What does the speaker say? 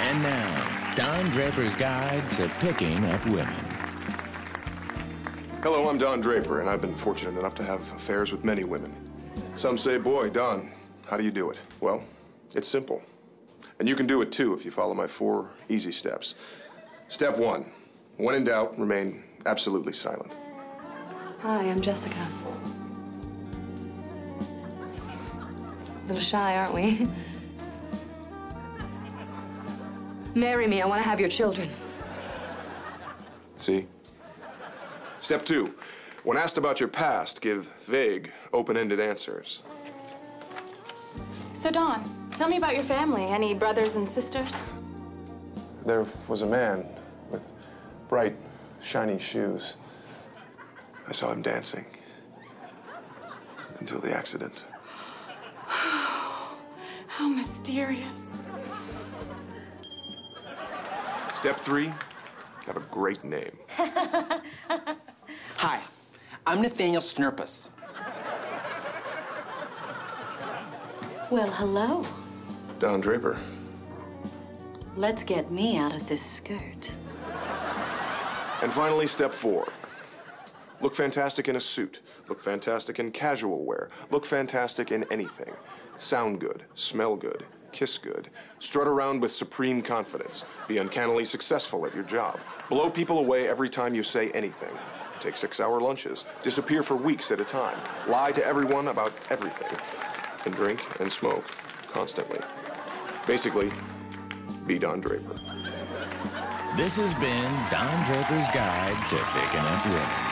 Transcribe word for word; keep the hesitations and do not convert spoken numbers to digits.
And now, Don Draper's Guide to Picking Up Women. Hello, I'm Don Draper, and I've been fortunate enough to have affairs with many women. Some say, boy, Don, how do you do it? Well, it's simple. And you can do it, too, if you follow my four easy steps. Step one, when in doubt, remain absolutely silent. Hi, I'm Jessica. A little shy, aren't we? Marry me, I want to have your children. See? Step two, when asked about your past, give vague, open-ended answers. So, Don, tell me about your family. Any brothers and sisters? There was a man with bright, shiny shoes. I saw him dancing until the accident. How mysterious. Step three, have a great name. Hi, I'm Nathaniel Snurpus. Well, hello. Don Draper. Let's get me out of this skirt. And finally, step four. Look fantastic in a suit. Look fantastic in casual wear. Look fantastic in anything. Sound good, smell good, kiss good. Strut around with supreme confidence. Be uncannily successful at your job. Blow people away every time you say anything. Take six-hour lunches. Disappear for weeks at a time. Lie to everyone about everything. And drink and smoke constantly. Basically, be Don Draper. This has been Don Draper's Guide to Picking Up Women.